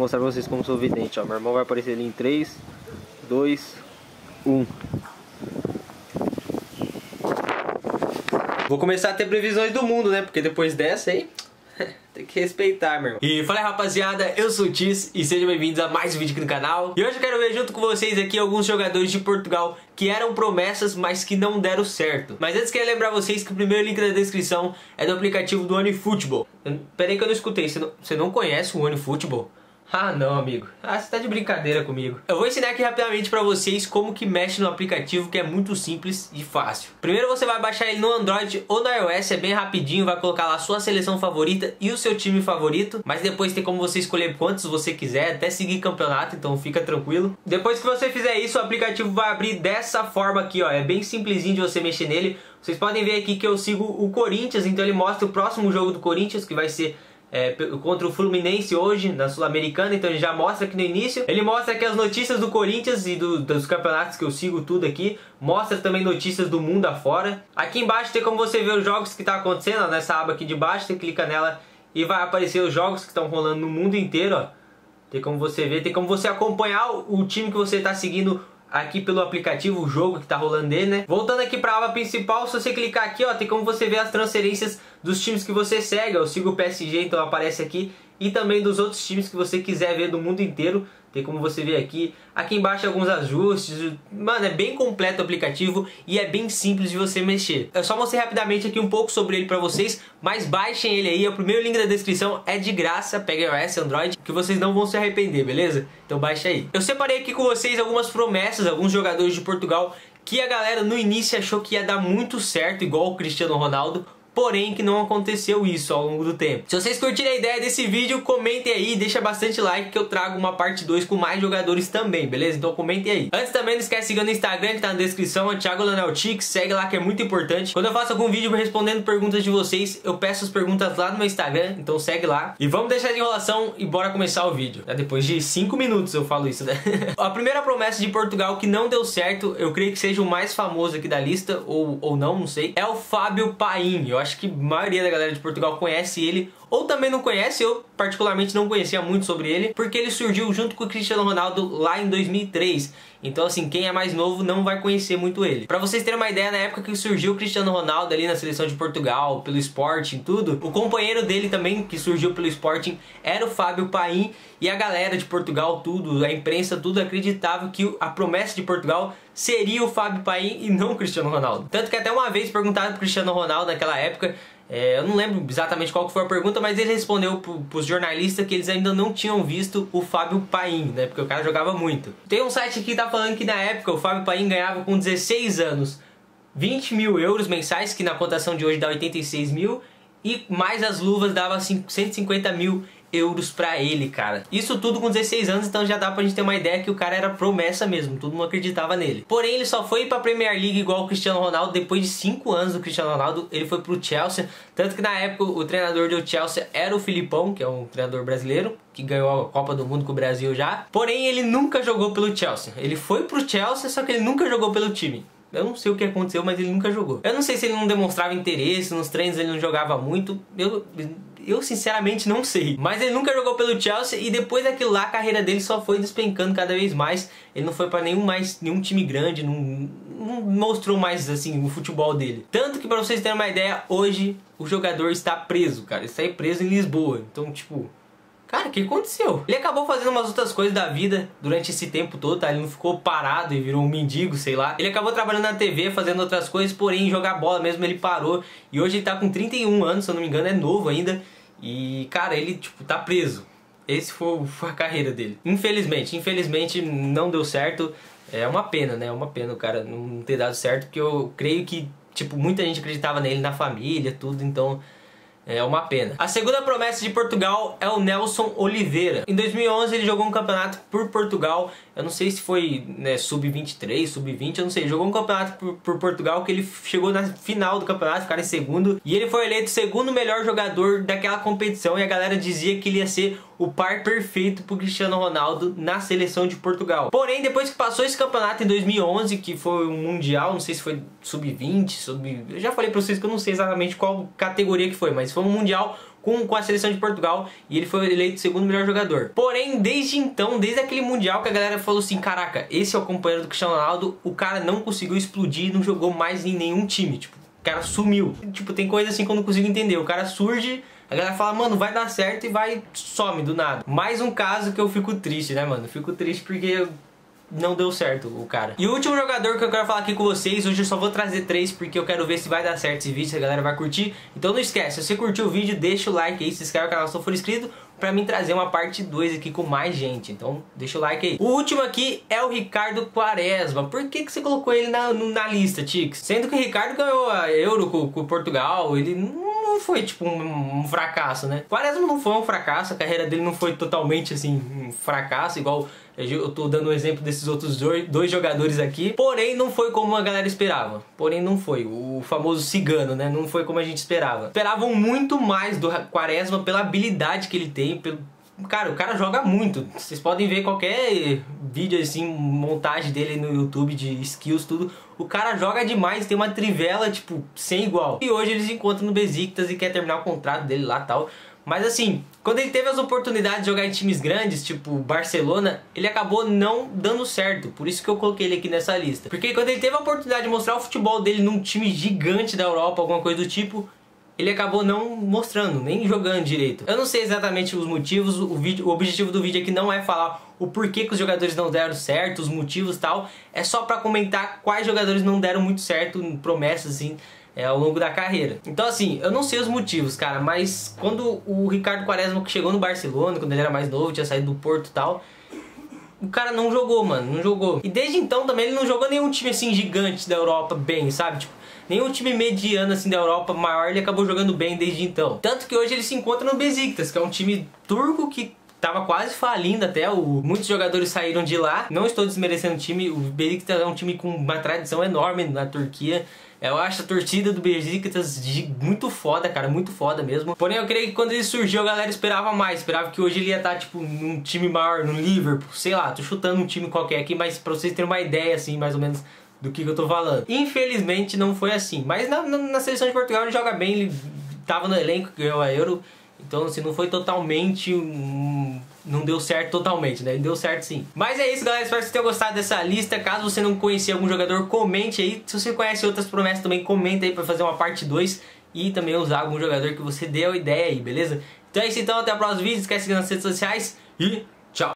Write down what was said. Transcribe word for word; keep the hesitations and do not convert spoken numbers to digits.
mostrar pra vocês como sou vidente, ó. Meu irmão vai aparecer ali em três, dois, um. Vou começar a ter previsões do mundo, né? Porque depois dessa aí, tem que respeitar, meu irmão. E fala aí, rapaziada, eu sou o Tis e sejam bem-vindos a mais um vídeo aqui no canal. E hoje eu quero ver junto com vocês aqui alguns jogadores de Portugal que eram promessas, mas que não deram certo. Mas antes quero lembrar vocês que o primeiro link da descrição é do aplicativo do OneFootball. Pera aí que eu não escutei, você não, você não conhece o OneFootball? Ah, não, amigo. Ah, você tá de brincadeira comigo. Eu vou ensinar aqui rapidamente pra vocês como que mexe no aplicativo, que é muito simples e fácil. Primeiro você vai baixar ele no Android ou no iOS, é bem rapidinho, vai colocar lá a sua seleção favorita e o seu time favorito, mas depois tem como você escolher quantos você quiser, até seguir campeonato, então fica tranquilo. Depois que você fizer isso, o aplicativo vai abrir dessa forma aqui, ó. É bem simplesinho de você mexer nele. Vocês podem ver aqui que eu sigo o Corinthians, então ele mostra o próximo jogo do Corinthians, que vai ser... É, contra o Fluminense hoje na Sul-Americana, então ele já mostra aqui no início. Ele mostra aqui as notícias do Corinthians e do, dos campeonatos que eu sigo tudo aqui. Mostra também notícias do mundo afora. Aqui embaixo tem como você ver os jogos que tá acontecendo, ó, nessa aba aqui de baixo. Você clica nela e vai aparecer os jogos que estão rolando no mundo inteiro, ó. Tem como você ver, tem como você acompanhar o, o time que você tá seguindo aqui pelo aplicativo, o jogo que tá rolando dele, né? Voltando aqui pra aba principal, se você clicar aqui, ó, tem como você ver as transferências dos times que você segue. Eu sigo o P S G, então aparece aqui. E também dos outros times que você quiser ver do mundo inteiro. Tem como você ver aqui. Aqui embaixo alguns ajustes. Mano, é bem completo o aplicativo e é bem simples de você mexer. Eu só mostrei rapidamente aqui um pouco sobre ele pra vocês, mas baixem ele aí. O primeiro link da descrição é de graça. Pega iOS, Android, que vocês não vão se arrepender, beleza? Então baixa aí. Eu separei aqui com vocês algumas promessas, alguns jogadores de Portugal que a galera no início achou que ia dar muito certo, igual o Cristiano Ronaldo. Porém, que não aconteceu isso ao longo do tempo. Se vocês curtirem a ideia desse vídeo, comentem aí, deixa bastante like que eu trago uma parte dois com mais jogadores também, beleza? Então comentem aí. Antes também, não esquece de seguir no Instagram, que tá na descrição, é Thiago Leonelthix, segue lá que é muito importante. Quando eu faço algum vídeo respondendo perguntas de vocês, eu peço as perguntas lá no meu Instagram, então segue lá. E vamos deixar de enrolação e bora começar o vídeo. É depois de cinco minutos eu falo isso, né? A primeira promessa de Portugal que não deu certo, eu creio que seja o mais famoso aqui da lista, ou, ou não, não sei, é o Fábio Paim. Eu acho que a maioria da galera de Portugal conhece ele, ou também não conhece. Eu particularmente não conhecia muito sobre ele, porque ele surgiu junto com o Cristiano Ronaldo lá em dois mil e três. Então assim, quem é mais novo não vai conhecer muito ele. Pra vocês terem uma ideia, na época que surgiu o Cristiano Ronaldo ali na seleção de Portugal, pelo Sporting e tudo, o companheiro dele também, que surgiu pelo Sporting, era o Fábio Paim. E a galera de Portugal, tudo, a imprensa, tudo acreditava que a promessa de Portugal seria o Fábio Paim e não o Cristiano Ronaldo. Tanto que até uma vez perguntaram pro Cristiano Ronaldo naquela época, É, eu não lembro exatamente qual que foi a pergunta, mas ele respondeu pros jornalistas que eles ainda não tinham visto o Fábio Paim, né? Porque o cara jogava muito. Tem um site aqui que tá falando que na época o Fábio Paim ganhava com dezesseis anos vinte mil euros mensais, que na cotação de hoje dá oitenta e seis mil, e mais as luvas dava cento e cinquenta mil euros pra ele, cara. Isso tudo com dezesseis anos, então já dá pra gente ter uma ideia que o cara era promessa mesmo, todo mundo acreditava nele. Porém, ele só foi pra Premier League igual o Cristiano Ronaldo depois de cinco anos do Cristiano Ronaldo. Ele foi pro Chelsea, tanto que na época o treinador do Chelsea era o Filipão, que é um treinador brasileiro, que ganhou a Copa do Mundo com o Brasil já. Porém, ele nunca jogou pelo Chelsea. Ele foi pro Chelsea, só que ele nunca jogou pelo time. Eu não sei o que aconteceu, mas ele nunca jogou. Eu não sei se ele não demonstrava interesse, nos treinos ele não jogava muito. Eu... Eu sinceramente não sei. Mas ele nunca jogou pelo Chelsea e depois daquilo lá a carreira dele só foi despencando cada vez mais. Ele não foi pra nenhum, mais, nenhum time grande, não, não mostrou mais assim o futebol dele. Tanto que pra vocês terem uma ideia, hoje o jogador está preso, cara. Ele saiu preso em Lisboa. Então, tipo... Cara, o que aconteceu? Ele acabou fazendo umas outras coisas da vida durante esse tempo todo, tá? Ele não ficou parado e virou um mendigo, sei lá. Ele acabou trabalhando na T V, fazendo outras coisas, porém jogar bola mesmo ele parou. E hoje ele tá com trinta e um anos, se eu não me engano, é novo ainda. E, cara, ele, tipo, tá preso. Esse foi, foi a carreira dele. Infelizmente, infelizmente não deu certo. É uma pena, né? É uma pena o cara não ter dado certo, porque eu creio que, tipo, muita gente acreditava nele, na família, tudo, então... É uma pena. A segunda promessa de Portugal é o Nelson Oliveira. Em dois mil e onze ele jogou um campeonato por Portugal. Eu não sei se foi, né, sub vinte e três, sub vinte, eu não sei. Jogou um campeonato por, por Portugal que ele chegou na final do campeonato, ficaram em segundo. E ele foi eleito segundo melhor jogador daquela competição. E a galera dizia que ele ia ser o par perfeito pro Cristiano Ronaldo na seleção de Portugal. Porém, depois que passou esse campeonato em dois mil e onze, que foi um mundial, não sei se foi sub vinte, sub... Eu já falei pra vocês que eu não sei exatamente qual categoria que foi, mas foi um mundial. com, com a seleção de Portugal, e ele foi eleito o segundo melhor jogador. Porém, desde então, desde aquele Mundial que a galera falou assim, caraca, esse é o companheiro do Cristiano Ronaldo, o cara não conseguiu explodir, não jogou mais em nenhum time, tipo, o cara sumiu. Tipo, tem coisa assim que eu não consigo entender, o cara surge, a galera fala, mano, vai dar certo e vai, some do nada. Mais um caso que eu fico triste, né, mano? Eu fico triste porque não deu certo o cara. E o último jogador que eu quero falar aqui com vocês, hoje eu só vou trazer três porque eu quero ver se vai dar certo esse vídeo, se a galera vai curtir. Então não esquece, se você curtiu o vídeo, deixa o like aí, se inscreve no canal se não for inscrito, pra mim trazer uma parte dois aqui com mais gente. Então deixa o like aí. O último aqui é o Ricardo Quaresma. Por que que você colocou ele na, na lista, Tix? Sendo que o Ricardo ganhou a Euro com, com Portugal, ele não foi tipo um, um fracasso, né? Quaresma não foi um fracasso, a carreira dele não foi totalmente assim, um fracasso, igual eu tô dando o exemplo desses outros dois jogadores aqui. Porém, não foi como a galera esperava. Porém, não foi. O famoso cigano, né? Não foi como a gente esperava. Esperavam muito mais do Quaresma pela habilidade que ele tem. Pelo... Cara, o cara joga muito. Vocês podem ver qualquer vídeo, assim, montagem dele no YouTube de skills, tudo. O cara joga demais, tem uma trivela, tipo, sem igual. E hoje eles se encontram no Beşiktaş e quer terminar o contrato dele lá e tal. Mas assim, quando ele teve as oportunidades de jogar em times grandes, tipo Barcelona, ele acabou não dando certo. Por isso que eu coloquei ele aqui nessa lista. Porque quando ele teve a oportunidade de mostrar o futebol dele num time gigante da Europa, alguma coisa do tipo, ele acabou não mostrando, nem jogando direito. Eu não sei exatamente os motivos, o, vídeo, o objetivo do vídeo aqui não é falar o porquê que os jogadores não deram certo, os motivos e tal. É só pra comentar quais jogadores não deram muito certo, promessas assim, É, ao longo da carreira. Então assim, eu não sei os motivos, cara, mas quando o Ricardo Quaresma chegou no Barcelona, quando ele era mais novo, tinha saído do Porto e tal, o cara não jogou, mano, não jogou. E desde então também ele não jogou nenhum time assim gigante da Europa bem, sabe? Tipo, nenhum time mediano assim da Europa maior ele acabou jogando bem desde então. Tanto que hoje ele se encontra no Beşiktaş, que é um time turco que tava quase falindo até, o... muitos jogadores saíram de lá. Não estou desmerecendo o time, o Beşiktaş é um time com uma tradição enorme na Turquia. Eu acho a torcida do Beşiktaş muito foda, cara, muito foda mesmo. Porém, eu creio que quando ele surgiu a galera esperava mais, esperava que hoje ele ia estar, tipo, num time maior, no Liverpool, sei lá, tô chutando um time qualquer aqui, mas pra vocês terem uma ideia, assim, mais ou menos do que, que eu tô falando. Infelizmente não foi assim, mas na, na, na seleção de Portugal ele joga bem, ele tava no elenco, ganhou a Euro. Então, assim, não foi totalmente... Um... Não deu certo totalmente, né? Deu certo sim. Mas é isso, galera. Espero que vocês tenham gostado dessa lista. Caso você não conhecia algum jogador, comente aí. Se você conhece outras promessas também, comenta aí pra fazer uma parte dois. E também usar algum jogador que você deu ideia aí, beleza? Então é isso, então. Até o próximo vídeo. Esquece de seguir nas redes sociais. E...